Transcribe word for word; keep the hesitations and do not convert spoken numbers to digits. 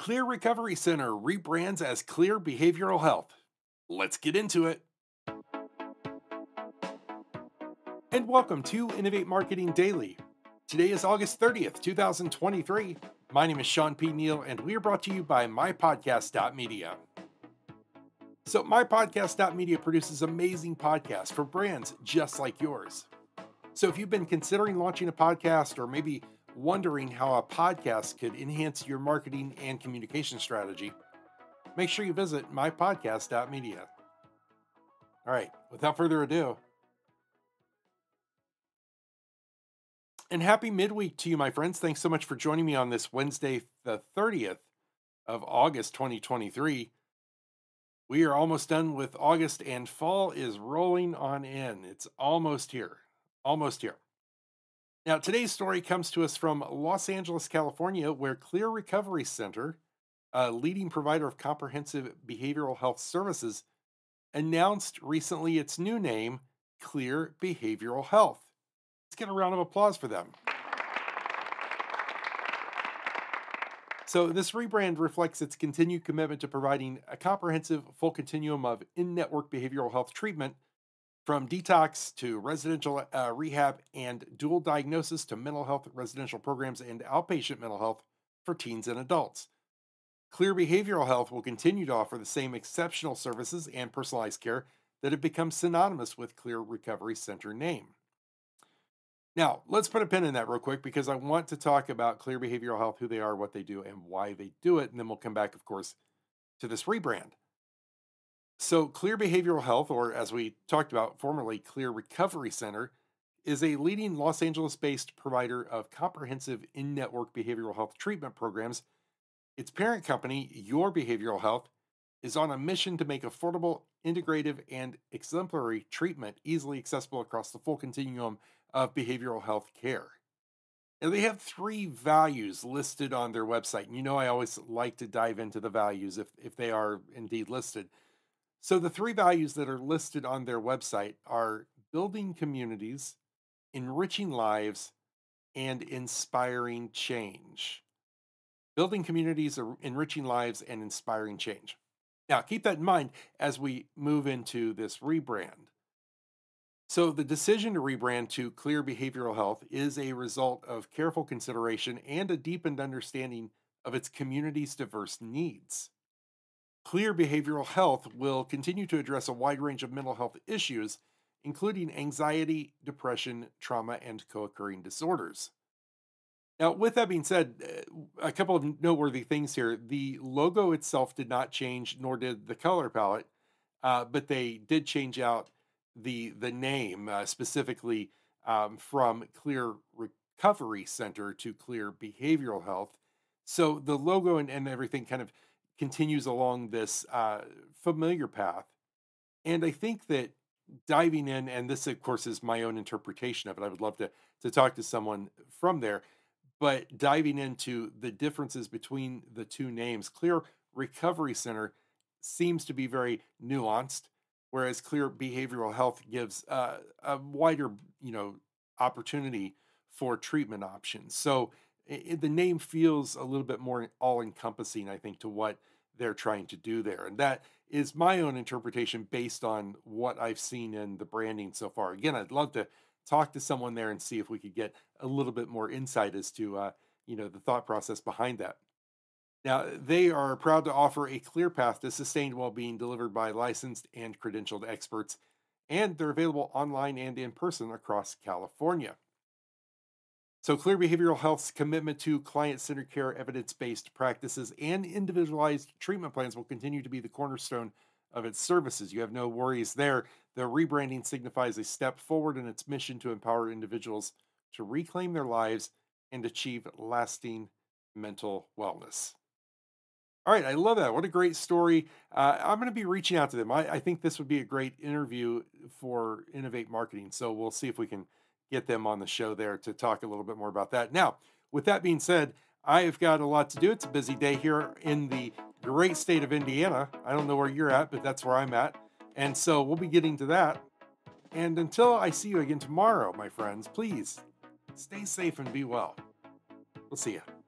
Clear Recovery Center rebrands as Clear Behavioral Health. Let's get into it. And welcome to Innovate Marketing Daily. Today is August thirtieth, two thousand twenty-three. My name is Sean P. Neal, and we are brought to you by my podcast dot media. So my podcast dot media produces amazing podcasts for brands just like yours. So if you've been considering launching a podcast or maybe wondering how a podcast could enhance your marketing and communication strategy, make sure you visit my podcast dot media. All right, without further ado, and happy midweek to you, my friends. Thanks so much for joining me on this Wednesday, the thirtieth of August, twenty twenty-three. We are almost done with August, and fall is rolling on in. It's almost here. Almost here. Now, today's story comes to us from Los Angeles, California, where Clear Recovery Center, a leading provider of comprehensive behavioral health services, announced recently its new name, Clear Behavioral Health. Let's get a round of applause for them. So this rebrand reflects its continued commitment to providing a comprehensive full continuum of in-network behavioral health treatment, from detox to residential uh, rehab and dual diagnosis to mental health residential programs and outpatient mental health for teens and adults. Clear Behavioral Health will continue to offer the same exceptional services and personalized care that have become synonymous with Clear Recovery Center name. Now, let's put a pin in that real quick because I want to talk about Clear Behavioral Health, who they are, what they do, and why they do it. And then we'll come back, of course, to this rebrand. So Clear Behavioral Health, or as we talked about formerly, Clear Recovery Center, is a leading Los Angeles-based provider of comprehensive in-network behavioral health treatment programs. Its parent company, Your Behavioral Health, is on a mission to make affordable, integrative, and exemplary treatment easily accessible across the full continuum of behavioral health care. And they have three values listed on their website. And you know I always like to dive into the values if, if they are indeed listed. So the three values that are listed on their website are building communities, enriching lives, and inspiring change. Building communities, enriching lives, and inspiring change. Now, keep that in mind as we move into this rebrand. So the decision to rebrand to Clear Behavioral Health is a result of careful consideration and a deepened understanding of its community's diverse needs. Clear Behavioral Health will continue to address a wide range of mental health issues, including anxiety, depression, trauma, and co-occurring disorders. Now, with that being said, a couple of noteworthy things here. The logo itself did not change, nor did the color palette, uh, but they did change out the, the name, uh, specifically um, from Clear Recovery Center to Clear Behavioral Health. So the logo and, and everything kind of continues along this uh, familiar path. And I think that diving in, and this, of course, is my own interpretation of it. I would love to, to talk to someone from there. But diving into the differences between the two names, Clear Recovery Center seems to be very nuanced, whereas Clear Behavioral Health gives uh, a wider, you know, opportunity for treatment options. So it, the name feels a little bit more all-encompassing, I think, to what they're trying to do there. And that is my own interpretation based on what I've seen in the branding so far. Again, I'd love to talk to someone there and see if we could get a little bit more insight as to, uh, you know, the thought process behind that. Now, they are proud to offer a clear path to sustained well-being delivered by licensed and credentialed experts, and they're available online and in person across California. So Clear Behavioral Health's commitment to client-centered care, evidence-based practices, and individualized treatment plans will continue to be the cornerstone of its services. You have no worries there. The rebranding signifies a step forward in its mission to empower individuals to reclaim their lives and achieve lasting mental wellness. All right, I love that. What a great story. Uh, I'm going to be reaching out to them. I, I think this would be a great interview for Innovate Marketing, so we'll see if we can get them on the show there to talk a little bit more about that. Now, with that being said, I've got a lot to do. It's a busy day here in the great state of Indiana. I don't know where you're at, but that's where I'm at. And so we'll be getting to that. And until I see you again tomorrow, my friends, please stay safe and be well. We'll see you.